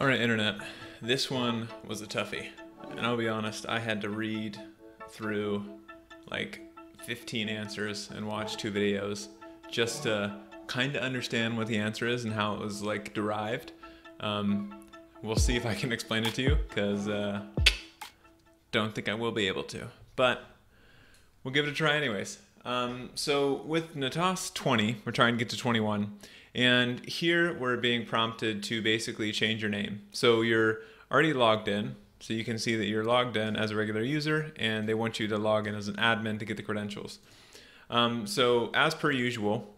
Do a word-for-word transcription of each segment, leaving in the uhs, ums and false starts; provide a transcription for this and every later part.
All right, internet, this one was a toughie. And I'll be honest, I had to read through like fifteen answers and watch two videos just to kind of understand what the answer is and how it was like derived. Um, we'll see if I can explain it to you, because uh, don't think I will be able to, but we'll give it a try anyways. Um, so with Natas twenty, we're trying to get to twenty-one, and here we're being prompted to basically change your name. So you're already logged in, so you can see that you're logged in as a regular user, and they want you to log in as an admin to get the credentials. Um, so as per usual,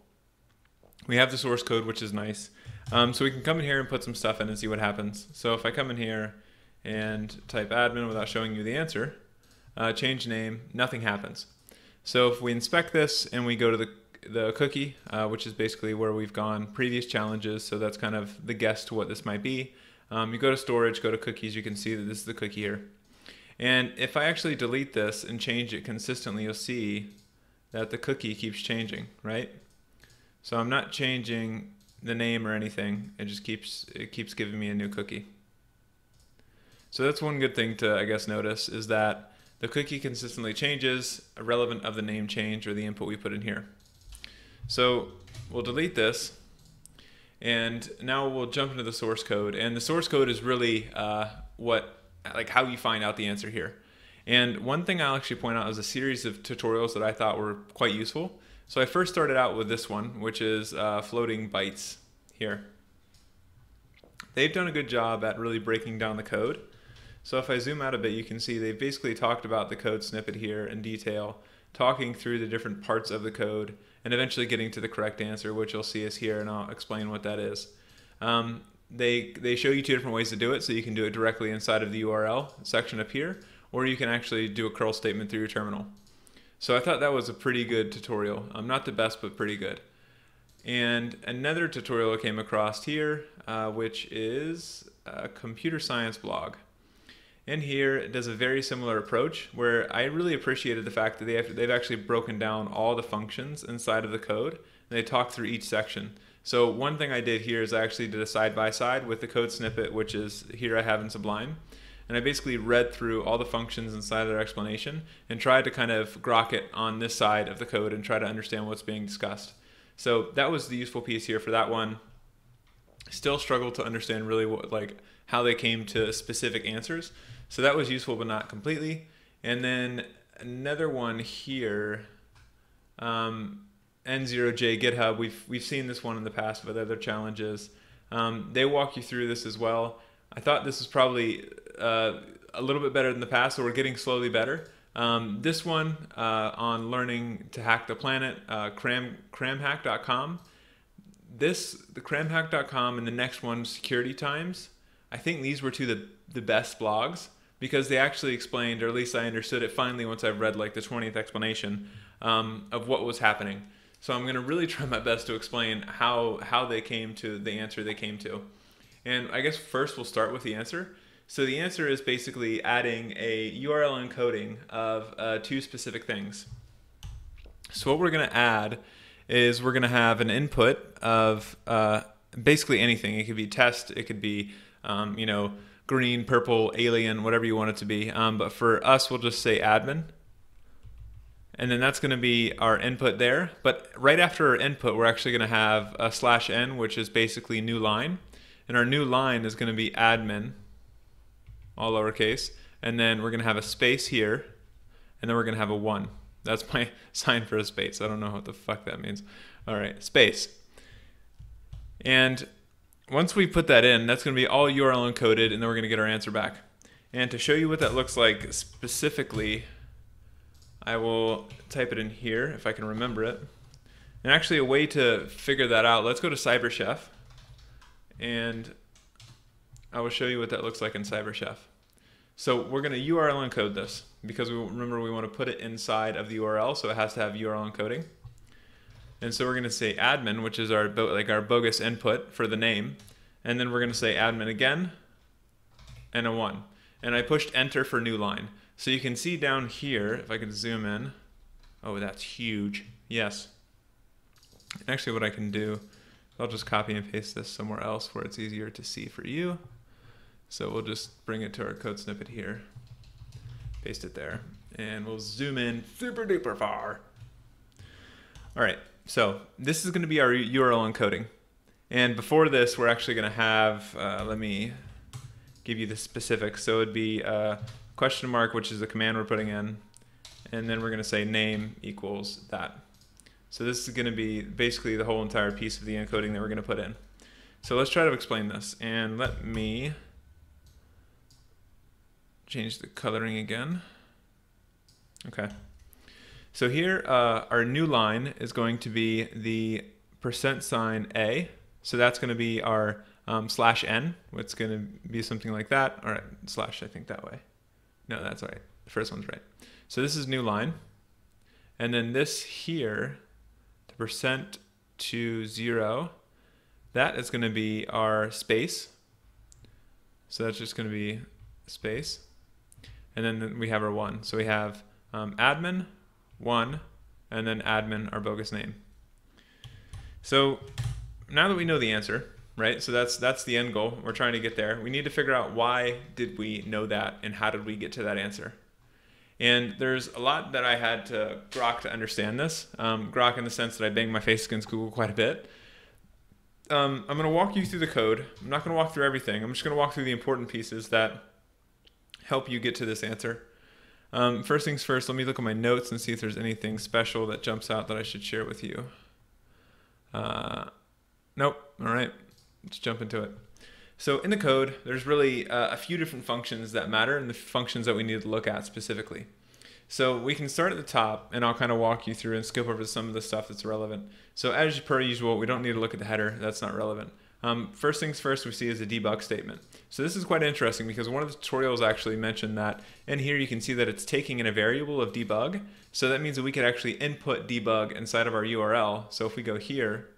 we have the source code, which is nice. Um, so we can come in here and put some stuff in and see what happens. So if I come in here and type admin without showing you the answer, uh, change name, nothing happens. So if we inspect this and we go to the, the cookie, uh, which is basically where we've gone previous challenges, so that's kind of the guess to what this might be. Um, you go to storage, go to cookies, you can see that this is the cookie here. And if I actually delete this and change it consistently, you'll see that the cookie keeps changing, right? So I'm not changing the name or anything, it just keeps, it keeps giving me a new cookie. So that's one good thing to, I guess, notice, is that the cookie consistently changes, irrelevant of the name change or the input we put in here. So we'll delete this, and now we'll jump into the source code. And the source code is really uh, what, like how you find out the answer here. And one thing I'll actually point out is a series of tutorials that I thought were quite useful. So I first started out with this one, which is uh, Floating Bytes here. They've done a good job at really breaking down the code. So if I zoom out a bit, you can see they've basically talked about the code snippet here in detail, talking through the different parts of the code, and eventually getting to the correct answer, which you'll see is here, and I'll explain what that is. Um, they, they show you two different ways to do it, so you can do it directly inside of the U R L section up here, or you can actually do a curl statement through your terminal. So I thought that was a pretty good tutorial. Um, not the best, but pretty good. And another tutorial I came across here, uh, which is a computer science blog. In here, it does a very similar approach, where I really appreciated the fact that they have, they've actually broken down all the functions inside of the code, and they talk through each section. So one thing I did here is I actually did a side-by-side with the code snippet, which is here I have in Sublime, and I basically read through all the functions inside of their explanation and tried to kind of grok it on this side of the code and try to understand what's being discussed. So that was the useful piece here for that one. Still struggled to understand really what, like how they came to specific answers. So that was useful, but not completely. And then another one here, um, N zero J GitHub. We've, we've seen this one in the past with other challenges. Um, they walk you through this as well. I thought this was probably uh, a little bit better than the past, so we're getting slowly better. Um, this one uh, on learning to hack the planet, uh, cram, cram hack dot com. This, the cram hack dot com and the next one, Security Times, I think these were two of the, the best blogs, because they actually explained, or at least I understood it finally once I've read like the twentieth explanation um, of what was happening. So I'm going to really try my best to explain how, how they came to the answer they came to. And I guess first we'll start with the answer. So the answer is basically adding a U R L encoding of uh, two specific things. So what we're going to add is we're going to have an input of uh, basically anything. It could be test, it could be Um, you know, green, purple, alien, whatever you want it to be. Um, but for us, we'll just say admin. And then that's going to be our input there. But right after our input, we're actually going to have a slash n, which is basically new line. And our new line is going to be admin, all lowercase. And then we're going to have a space here. And then we're going to have a one. That's my sign for a space. I don't know what the fuck that means. All right, space. And once we put that in, that's going to be all U R L encoded, and then we're going to get our answer back. And to show you what that looks like specifically, I will type it in here if I can remember it. And actually a way to figure that out, let's go to CyberChef, and I will show you what that looks like in CyberChef. So we're going to U R L encode this, because we remember we want to put it inside of the U R L, so it has to have U R L encoding. And so we're going to say admin, which is our like our bogus input for the name, and then we're going to say admin again, and a one. And I pushed enter for new line. So you can see down here, if I can zoom in, oh, that's huge. Yes. And actually, what I can do, I'll just copy and paste this somewhere else where it's easier to see for you. So we'll just bring it to our code snippet here, paste it there, and we'll zoom in super duper far. All right, so this is gonna be our U R L encoding. And before this, we're actually gonna have, uh, let me give you the specifics. So it'd be uh, question mark, which is the command we're putting in, and then we're gonna say name equals that. So this is gonna be basically the whole entire piece of the encoding that we're gonna put in. So let's try to explain this, and let me change the coloring again. Okay. So here, uh, our new line is going to be the percent sign A. So that's gonna be our um, slash N. It's gonna be something like that. All right, slash, I think that way. No, that's all right, the first one's right. So this is new line. And then this here, the percent to zero, that is gonna be our space. So that's just gonna be space. And then we have our one. So we have um, admin, one, and then admin, our bogus name. So now that we know the answer, right? So that's that's the end goal. We're trying to get there. We need to figure out why did we know that and how did we get to that answer? And there's a lot that I had to grok to understand this. Um, grok in the sense that I banged my face against Google quite a bit. Um, I'm gonna walk you through the code. I'm not gonna walk through everything. I'm just gonna walk through the important pieces that help you get to this answer. Um, first things first, let me look at my notes and see if there's anything special that jumps out that I should share with you. Uh, nope, all right, let's jump into it. So in the code, there's really uh, a few different functions that matter and the functions that we need to look at specifically. So we can start at the top and I'll kind of walk you through and skip over some of the stuff that's relevant. So as per usual, we don't need to look at the header, that's not relevant. Um, first things first, we see is a debug statement. So this is quite interesting because one of the tutorials actually mentioned that, and here you can see that it's taking in a variable of debug. So that means that we could actually input debug inside of our U R L. So if we go here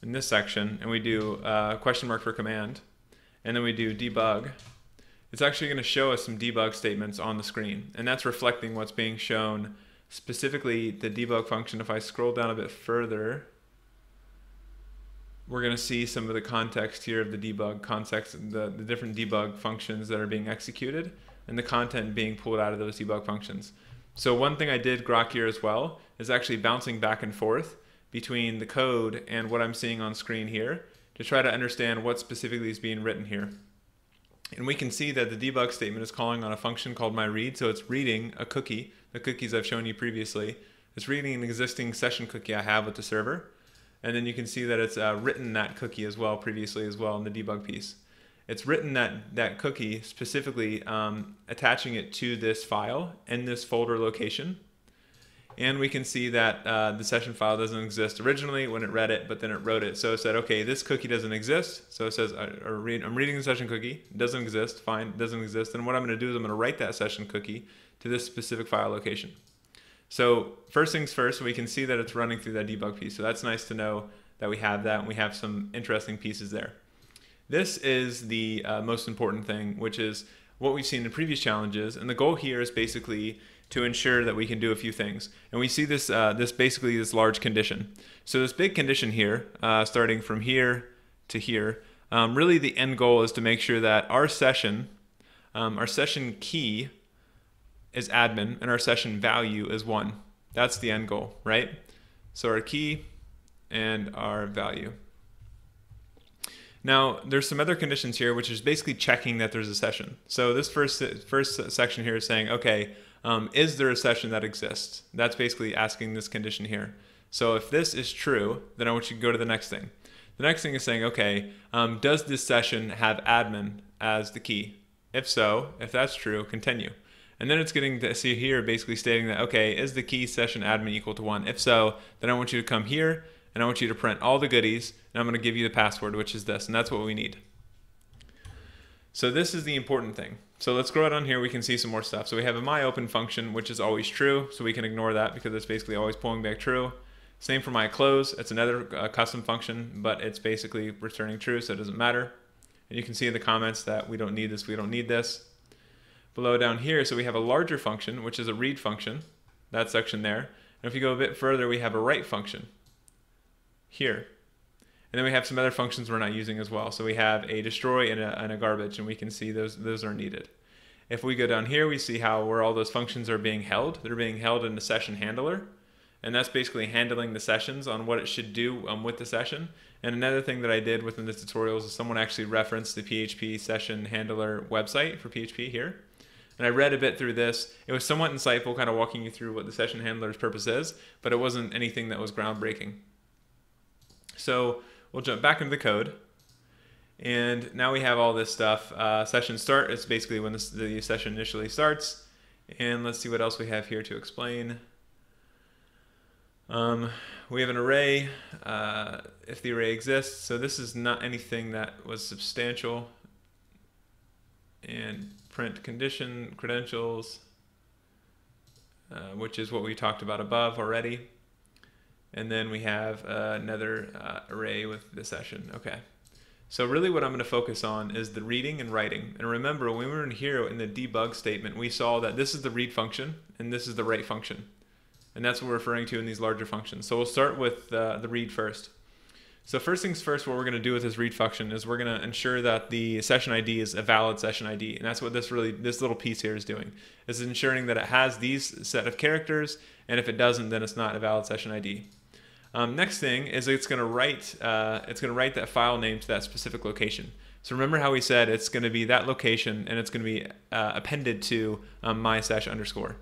in this section and we do uh, question mark for command, and then we do debug, it's actually going to show us some debug statements on the screen. And that's reflecting what's being shown, specifically the debug function. If I scroll down a bit further, we're going to see some of the context here of the debug context, the, the different debug functions that are being executed and the content being pulled out of those debug functions. So one thing I did grok here as well is actually bouncing back and forth between the code and what I'm seeing on screen here to try to understand what specifically is being written here. And we can see that the debug statement is calling on a function called myRead. So it's reading a cookie, the cookies I've shown you previously. It's reading an existing session cookie I have with the server. And then you can see that it's uh, written that cookie as well previously as well in the debug piece. It's written that, that cookie specifically um, attaching it to this file in this folder location. And we can see that uh, the session file doesn't exist originally when it read it, but then it wrote it. So it said, okay, this cookie doesn't exist. So it says, I, I read, I'm reading the session cookie, it doesn't exist, fine, it doesn't exist. And what I'm gonna do is I'm gonna write that session cookie to this specific file location. So first things first, we can see that it's running through that debug piece. So that's nice to know that we have that and we have some interesting pieces there. This is the uh, most important thing, which is what we've seen in previous challenges. And the goal here is basically to ensure that we can do a few things. And we see this, uh, this basically this large condition. So this big condition here, uh, starting from here to here, um, really the end goal is to make sure that our session, um, our session key is admin and our session value is one. That's the end goal, right? So our key and our value. Now there's some other conditions here, which is basically checking that there's a session. So this first first section here is saying, okay, um, is there a session that exists? That's basically asking this condition here. So if this is true, then I want you to go to the next thing. The next thing is saying, okay, um, does this session have admin as the key? If so, if that's true, continue. And then it's getting to see here basically stating that, okay, is the key session admin equal to one? If so, then I want you to come here and I want you to print all the goodies and I'm gonna give you the password, which is this, and that's what we need. So this is the important thing. So let's go out on here, we can see some more stuff. So we have a myOpen function, which is always true, so we can ignore that because it's basically always pulling back true. Same for myClose, it's another uh, custom function, but it's basically returning true, so it doesn't matter. And you can see in the comments that we don't need this, we don't need this. Below down here, so we have a larger function, which is a read function, that section there. And if you go a bit further, we have a write function here. And then we have some other functions we're not using as well. So we have a destroy and a, and a garbage, and we can see those, those are needed. If we go down here, we see how where all those functions are being held. They're being held in the session handler. And that's basically handling the sessions on what it should do um, with the session. And another thing that I did within the tutorials is someone actually referenced the P H P session handler website for P H P here. And I read a bit through this. It was somewhat insightful, kind of walking you through what the session handler's purpose is, but it wasn't anything that was groundbreaking. So we'll jump back into the code. And now we have all this stuff. Uh, session start is basically when this, the session initially starts. And let's see what else we have here to explain. Um, we have an array, uh, if the array exists. So this is not anything that was substantial. And print condition credentials, uh, which is what we talked about above already. And then we have uh, another uh, array with the session. Okay. So really what I'm going to focus on is the reading and writing. And remember, when we were in here in the debug statement, we saw that this is the read function and this is the write function. And that's what we're referring to in these larger functions. So we'll start with uh, the read first. So first things first, what we're going to do with this read function is we're going to ensure that the session I D is a valid session I D. And that's what this really, this little piece here is doing. It's ensuring that it has these set of characters. And if it doesn't, then it's not a valid session I D. Um, next thing is it's going to write, uh, it's going to write that file name to that specific location. So remember how we said it's going to be that location and it's going to be uh, appended to um, my sesh underscore.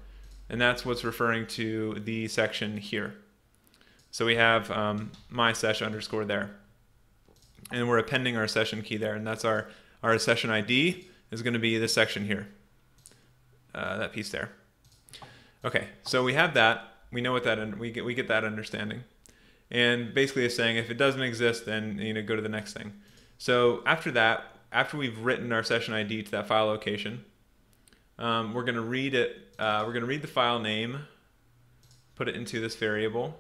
And that's what's referring to the section here. So we have um, my sesh underscore there. And we're appending our session key there. And that's our, our session I D is going to be this section here. Uh, that piece there. Okay, so we have that. We know what that, we get, we get that understanding. And basically it's saying if it doesn't exist, then you know, go to the next thing. So after that, after we've written our session I D to that file location, um, we're going to read it. Uh, we're going to read the file name, put it into this variable.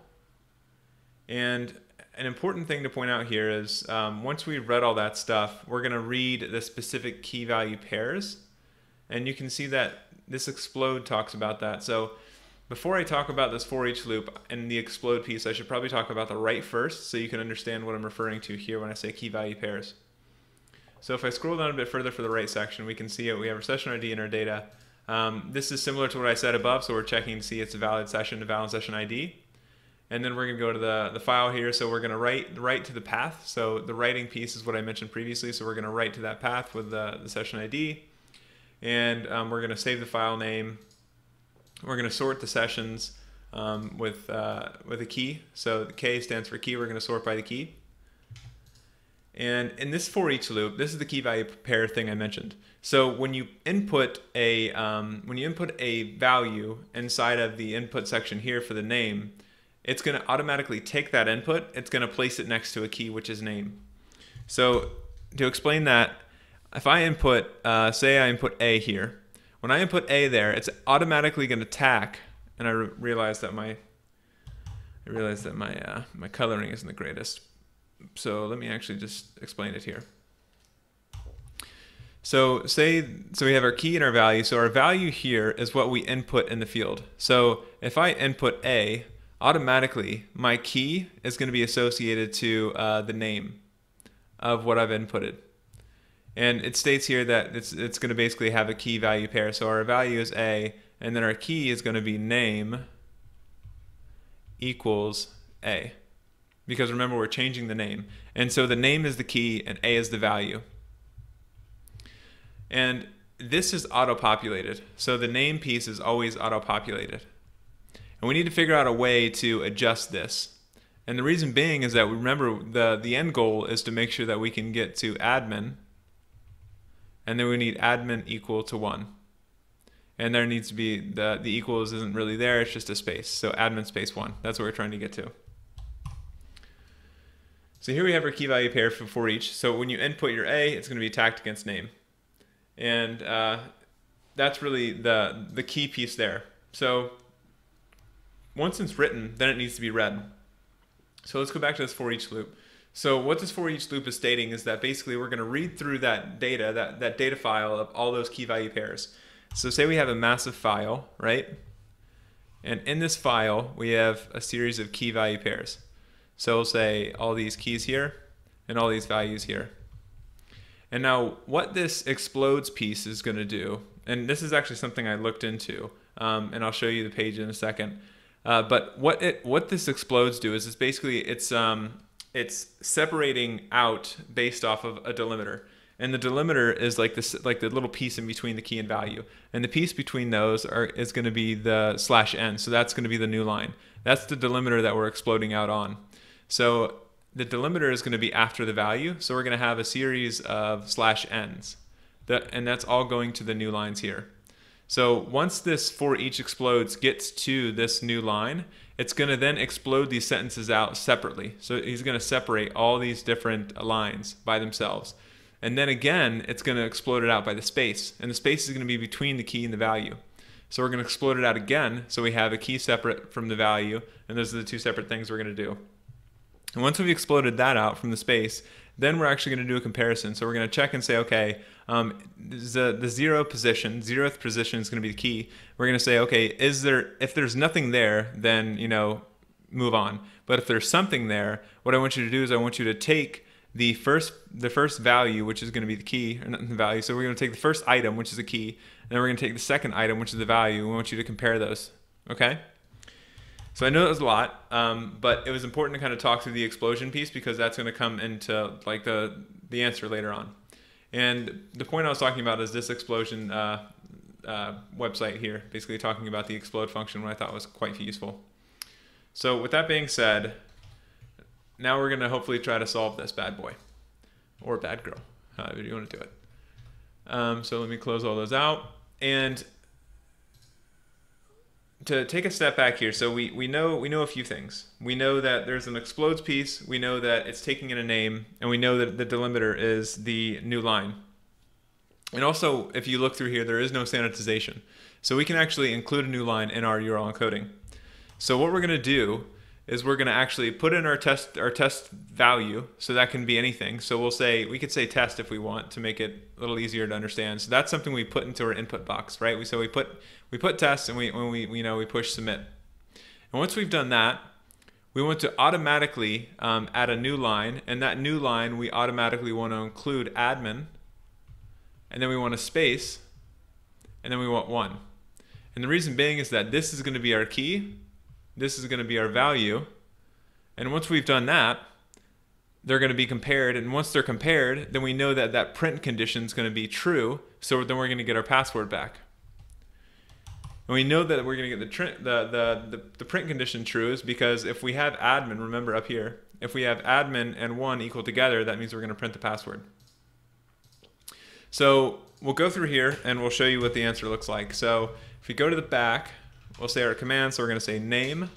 And an important thing to point out here is um, once we've read all that stuff, we're going to read the specific key value pairs. And you can see that this explode talks about that. So before I talk about this for each loop and the explode piece, I should probably talk about the write first so you can understand what I'm referring to here when I say key value pairs. So if I scroll down a bit further for the write section, we can see it. We have our session I D in our data. Um, this is similar to what I said above. So we're checking to see it's a valid session, a valid session I D. And then we're going to go to the, the file here. So we're going to write, write to the path. So the writing piece is what I mentioned previously. So we're going to write to that path with the, the session I D. And um, we're going to save the file name. We're going to sort the sessions um, with, uh, with a key. So the K stands for key. We're going to sort by the key. And in this for each loop, this is the key value pair thing I mentioned. So when you input a, um, when you input a value inside of the input section here for the name, it's going to automatically take that input. It's going to place it next to a key, which is name. So to explain that, if I input, uh, say I input A here, when I input A there, it's automatically going to tack. And I re realize that my, I realize that my, uh, my coloring isn't the greatest. So let me actually just explain it here. So say, so we have our key and our value. So our value here is what we input in the field. So if I input A, automatically my key is going to be associated to uh, the name of what I've inputted. And it states here that it's, it's going to basically have a key value pair. So our value is A, and then our key is going to be name equals A. Because remember, we're changing the name. And so the name is the key and A is the value. And this is auto-populated. So the name piece is always auto-populated. And we need to figure out a way to adjust this. And the reason being is that we remember the, the end goal is to make sure that we can get to admin. And then we need admin equal to one. And there needs to be, the, the equals isn't really there, it's just a space. So admin space one, that's what we're trying to get to. So here we have our key value pair for, for each. So when you input your A, it's going to be tagged against name. And uh, that's really the, the key piece there. So once it's written, then it needs to be read. So let's go back to this for each loop. So what this for each loop is stating is that basically we're going to read through that data, that, that data file of all those key value pairs. So say we have a massive file, right? And in this file, we have a series of key value pairs. So we'll say all these keys here, and all these values here. And now what this explodes piece is going to do, and this is actually something I looked into, um, and I'll show you the page in a second. Uh, but what it what this explodes do is it's basically it's um, it's separating out based off of a delimiter, and the delimiter is like this like the little piece in between the key and value, and the piece between those are is going to be the slash n. So that's going to be the new line. That's the delimiter that we're exploding out on. So the delimiter is going to be after the value, so we're going to have a series of slash n's, that, and that's all going to the new lines here. So once this for each explodes gets to this new line, it's going to then explode these sentences out separately. So he's going to separate all these different lines by themselves. And then again, it's going to explode it out by the space. And the space is going to be between the key and the value. So we're going to explode it out again. So we have a key separate from the value. And those are the two separate things we're going to do. And once we've exploded that out from the space, then we're actually going to do a comparison. So we're going to check and say, okay, um, the, the zero position, zeroth position is going to be the key. We're going to say, okay, is there, if there's nothing there, then, you know, move on. But if there's something there, what I want you to do is I want you to take the first, the first value, which is going to be the key, or not the value. So we're going to take the first item, which is the key, and then we're going to take the second item, which is the value. We want you to compare those. Okay. So I know that was a lot, um, but it was important to kind of talk through the explosion piece because that's going to come into like the, the answer later on. And the point I was talking about is this explosion uh, uh, website here, basically talking about the explode function, what I thought was quite useful. So with that being said, now we're going to hopefully try to solve this bad boy or bad girl, however you want to do it. Um, so let me close all those out. And to take a step back here, so we, we know we know a few things. We know that there's an explodes piece, we know that it's taking in a name, and we know that the delimiter is the new line. And also, if you look through here, there is no sanitization. So we can actually include a new line in our U R L encoding. So what we're going to do is we're going to actually put in our test our test value, so that can be anything. So we'll say, we could say test if we want to make it a little easier to understand. So that's something we put into our input box, right? We so we put we put test, and we when we you know we push submit. And once we've done that, we want to automatically um, add a new line, and that new line we automatically want to include admin, and then we want a space, and then we want one. And the reason being is that this is going to be our key. This is going to be our value. And once we've done that, they're going to be compared. And once they're compared, then we know that that print condition is going to be true. So then we're going to get our password back. And we know that we're going to get the, the, the, the print condition true is because if we have admin, remember up here, if we have admin and one equal together, that means we're going to print the password. So we'll go through here and we'll show you what the answer looks like. So if we go to the back, we'll say our command, so we're going to say name,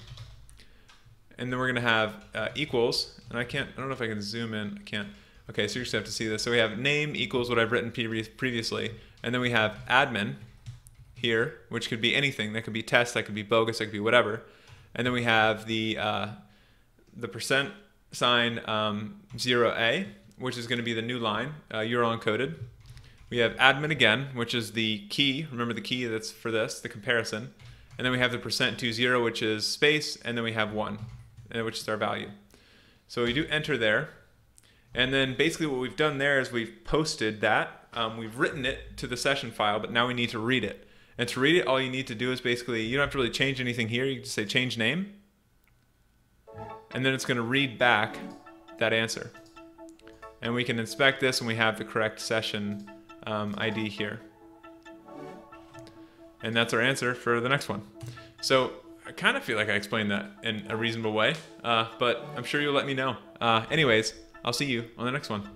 and then we're going to have uh, equals, and I can't, I don't know if I can zoom in, I can't, okay, so you just have to see this, so we have name equals what I've written previously, and then we have admin here, which could be anything, that could be test, that could be bogus, that could be whatever, and then we have the, uh, the percent sign um, zero A, which is going to be the new line, uh, U R L encoded. We have admin again, which is the key, remember the key that's for this, the comparison. And then we have the percent two zero, which is space, and then we have one, which is our value. So we do enter there, and then basically what we've done there is we've posted that, um, we've written it to the session file, but now we need to read it. And to read it, all you need to do is basically, you don't have to really change anything here, you just say change name, and then it's going to read back that answer. And we can inspect this, and we have the correct session um, I D here. And that's our answer for the next one. So I kind of feel like I explained that in a reasonable way, uh, but I'm sure you'll let me know. Uh, anyways, I'll see you on the next one.